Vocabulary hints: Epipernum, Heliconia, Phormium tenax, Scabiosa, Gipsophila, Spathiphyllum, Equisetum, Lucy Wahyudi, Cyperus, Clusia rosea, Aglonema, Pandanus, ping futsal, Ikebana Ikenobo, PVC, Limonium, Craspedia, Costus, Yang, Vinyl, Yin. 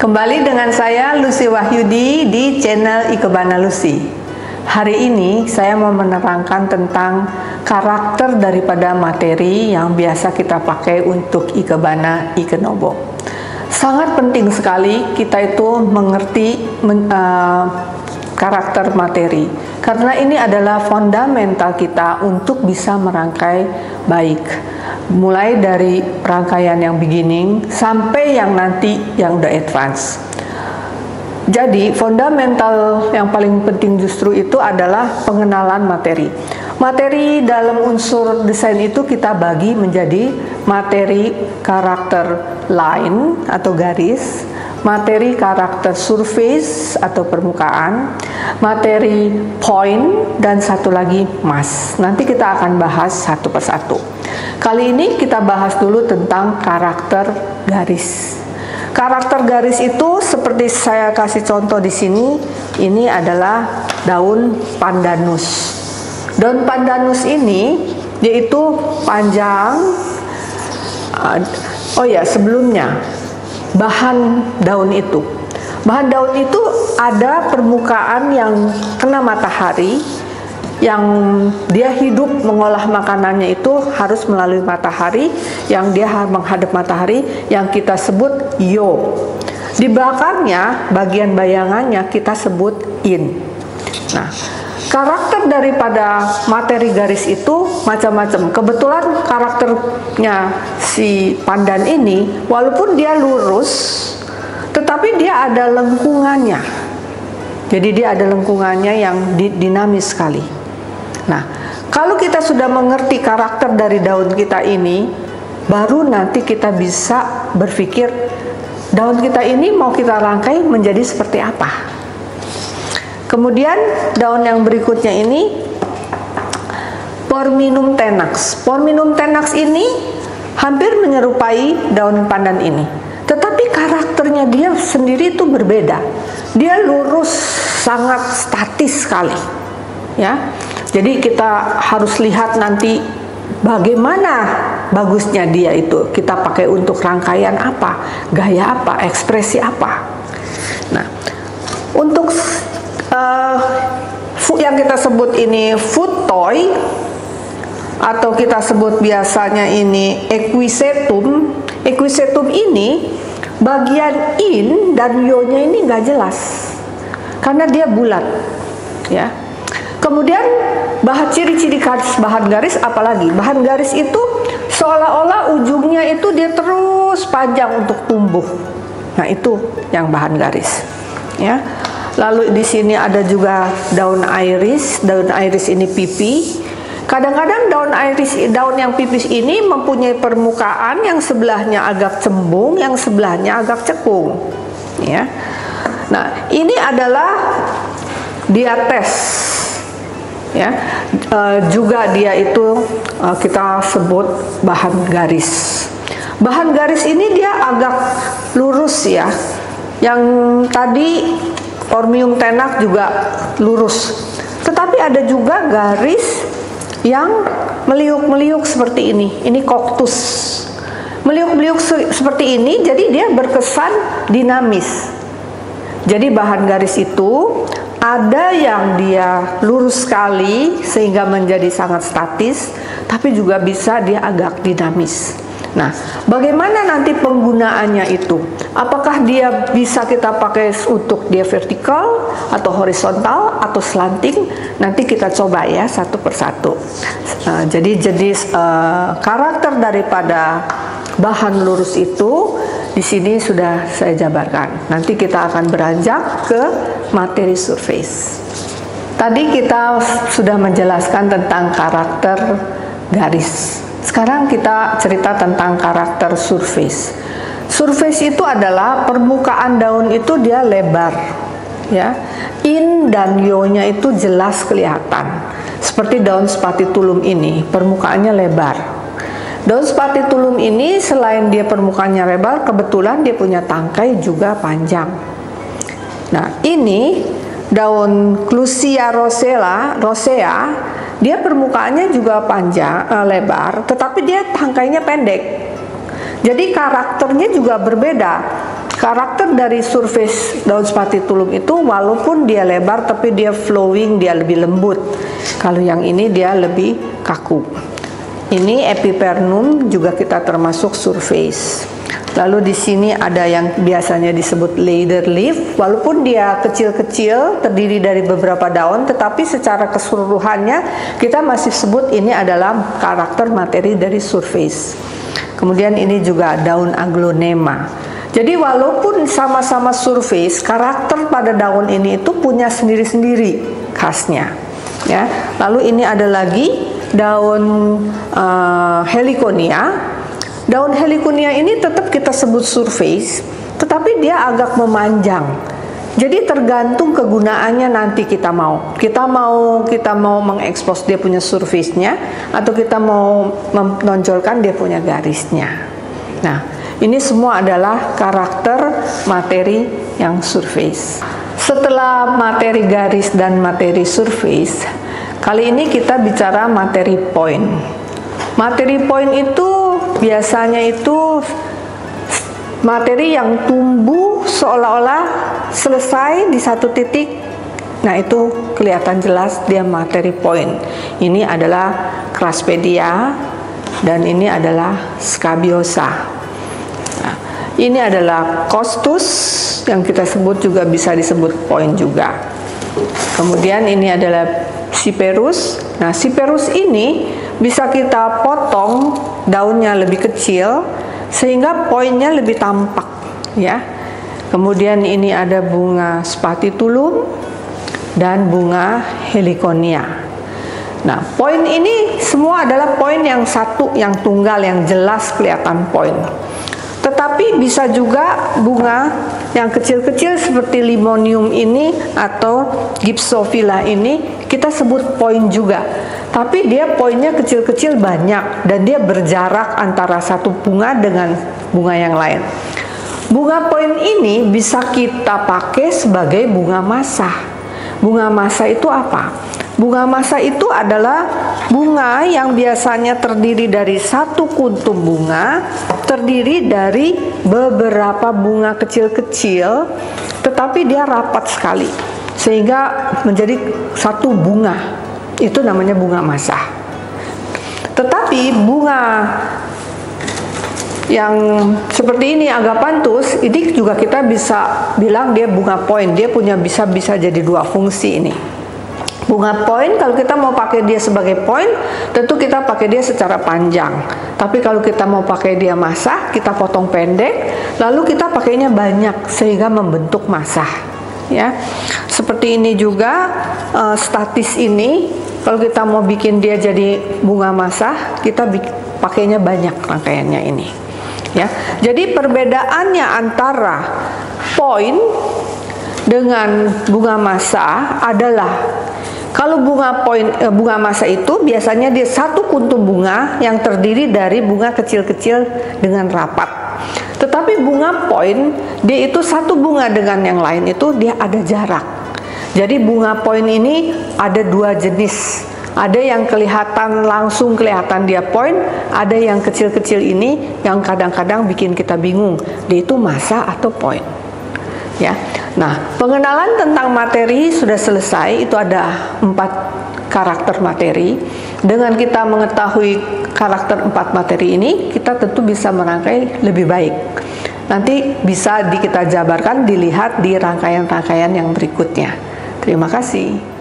Kembali dengan saya Lucy Wahyudi di channel Ikebana Lucy. Hari ini saya mau menerangkan tentang karakter daripada materi yang biasa kita pakai untuk Ikebana Ikenobo. Sangat penting sekali kita itu mengerti karakter materi, karena ini adalah fundamental kita untuk bisa merangkai baik, mulai dari rangkaian yang beginning sampai yang nanti yang udah advance. Jadi fundamental yang paling penting justru itu adalah pengenalan materi. Materi dalam unsur desain itu kita bagi menjadi materi karakter line atau garis, materi karakter surface atau permukaan, materi point, dan satu lagi mass. Nanti kita akan bahas satu persatu. Kali ini kita bahas dulu tentang karakter garis. Karakter garis itu seperti saya kasih contoh di sini, ini adalah daun pandanus. Daun pandanus ini yaitu panjang. Oh ya, sebelumnya bahan daun itu ada permukaan yang kena matahari, yang dia hidup mengolah makanannya itu harus melalui matahari, yang dia menghadap matahari, yang kita sebut yo. Di belakangnya bagian bayangannya kita sebut in. Nah, karakter daripada materi garis itu macam-macam. Kebetulan karakternya si pandan ini, walaupun dia lurus, tetapi dia ada lengkungannya. Jadi dia ada lengkungannya yang dinamis sekali. Nah, kalau kita sudah mengerti karakter dari daun kita ini, baru nanti kita bisa berpikir daun kita ini mau kita rangkai menjadi seperti apa. Kemudian daun yang berikutnya ini Phormium tenax. Phormium tenax ini hampir menyerupai daun pandan ini, tetapi karakternya dia sendiri itu berbeda. Dia lurus, sangat statis sekali, ya. Jadi kita harus lihat nanti bagaimana bagusnya dia itu. Kita pakai untuk rangkaian apa, gaya apa, ekspresi apa. Nah, untuk yang kita sebut ini food toy, atau kita sebut biasanya ini Equisetum. Equisetum ini bagian in dan yo-nya ini nggak jelas karena dia bulat, ya. Kemudian bahan ciri-ciri garis, bahan garis apalagi? Bahan garis itu seolah-olah ujungnya itu dia terus panjang untuk tumbuh. Nah, itu yang bahan garis, ya. Lalu di sini ada juga daun iris. Daun iris ini pipih. Kadang-kadang daun yang pipih ini mempunyai permukaan yang sebelahnya agak cembung, yang sebelahnya agak cekung, ya. Nah, ini adalah diates, ya. Juga dia itu kita sebut bahan garis. Bahan garis ini dia agak lurus, ya. Yang tadi Phormium tenax juga lurus, tetapi ada juga garis yang meliuk-meliuk seperti ini. Ini koktus, meliuk-meliuk seperti ini, jadi dia berkesan dinamis. Jadi bahan garis itu ada yang dia lurus sekali sehingga menjadi sangat statis, tapi juga bisa dia agak dinamis. Nah, bagaimana nanti penggunaannya itu? Apakah dia bisa kita pakai untuk dia vertikal atau horizontal atau slanting? Nanti kita coba, ya, satu persatu. Jadi jenis karakter daripada bahan lurus itu di sini sudah saya jabarkan. Nanti kita akan beranjak ke materi surface. Tadi kita sudah menjelaskan tentang karakter garis. Sekarang kita cerita tentang karakter surface. Surface itu adalah permukaan daun itu dia lebar, ya. In dan yo-nya itu jelas kelihatan. Seperti daun Spathiphyllum ini, permukaannya lebar. Daun Spathiphyllum ini selain dia permukaannya lebar, kebetulan dia punya tangkai juga panjang. Nah, ini daun Clusia rosea. Dia permukaannya juga panjang, lebar, tetapi dia tangkainya pendek. Jadi karakternya juga berbeda. Karakter dari surface daun Spathiphyllum itu walaupun dia lebar tapi dia flowing, dia lebih lembut. Kalau yang ini dia lebih kaku. Ini Epipernum juga kita termasuk surface. Lalu di sini ada yang biasanya disebut ladder leaf, walaupun dia kecil-kecil terdiri dari beberapa daun, tetapi secara keseluruhannya kita masih sebut ini adalah karakter materi dari surface. Kemudian ini juga daun Aglonema. Jadi walaupun sama-sama surface, karakter pada daun ini itu punya sendiri-sendiri khasnya. Ya. Lalu ini ada lagi daun Heliconia. Daun Heliconia ini tetap kita sebut surface, tetapi dia agak memanjang. Jadi tergantung kegunaannya nanti kita mau. Kita mau mengekspos dia punya surface-nya, atau kita mau menonjolkan dia punya garisnya. Nah, ini semua adalah karakter materi yang surface. Setelah materi garis dan materi surface, kali ini kita bicara materi point. Materi point itu biasanya itu materi yang tumbuh seolah-olah selesai di satu titik. Nah, itu kelihatan jelas dia materi point. Ini adalah Craspedia dan ini adalah Scabiosa. Nah, ini adalah Costus yang kita sebut juga bisa disebut point juga. Kemudian ini adalah Cyperus. Nah, Cyperus ini bisa kita potong daunnya lebih kecil sehingga poinnya lebih tampak, ya. Kemudian ini ada bunga Spathiphyllum dan bunga Heliconia. Nah, poin ini semua adalah poin yang satu, yang tunggal, yang jelas kelihatan poin. Tetapi bisa juga bunga yang kecil-kecil seperti Limonium ini atau Gipsophila ini kita sebut poin juga. Tapi dia poinnya kecil-kecil banyak dan dia berjarak antara satu bunga dengan bunga yang lain. Bunga poin ini bisa kita pakai sebagai bunga massa. Bunga massa itu apa? Bunga massa itu adalah bunga yang biasanya terdiri dari satu kuntum bunga, terdiri dari beberapa bunga kecil-kecil, tetapi dia rapat sekali, sehingga menjadi satu bunga. Itu namanya bunga massa. Tetapi bunga yang seperti ini agak pantus, ini juga kita bisa bilang dia bunga poin. Dia punya bisa jadi dua fungsi ini. Bunga poin, kalau kita mau pakai dia sebagai poin, tentu kita pakai dia secara panjang. Tapi kalau kita mau pakai dia massa, kita potong pendek, lalu kita pakainya banyak sehingga membentuk massa. Ya, seperti ini juga statis ini, kalau kita mau bikin dia jadi bunga massa, kita pakainya banyak rangkaiannya ini. Ya, jadi perbedaannya antara poin dengan bunga massa adalah kalau bunga massa itu biasanya dia satu kuntum bunga yang terdiri dari bunga kecil-kecil dengan rapat. Tetapi bunga poin, dia itu satu bunga dengan yang lain itu dia ada jarak. Jadi bunga poin ini ada dua jenis. Ada yang kelihatan langsung kelihatan dia poin, ada yang kecil-kecil ini yang kadang-kadang bikin kita bingung, dia itu massa atau poin. Ya. Nah, pengenalan tentang materi sudah selesai. Itu ada 4 karakter materi. Dengan kita mengetahui karakter 4 materi ini, kita tentu bisa merangkai lebih baik. Nanti bisa kita jabarkan dilihat di rangkaian-rangkaian yang berikutnya. Terima kasih.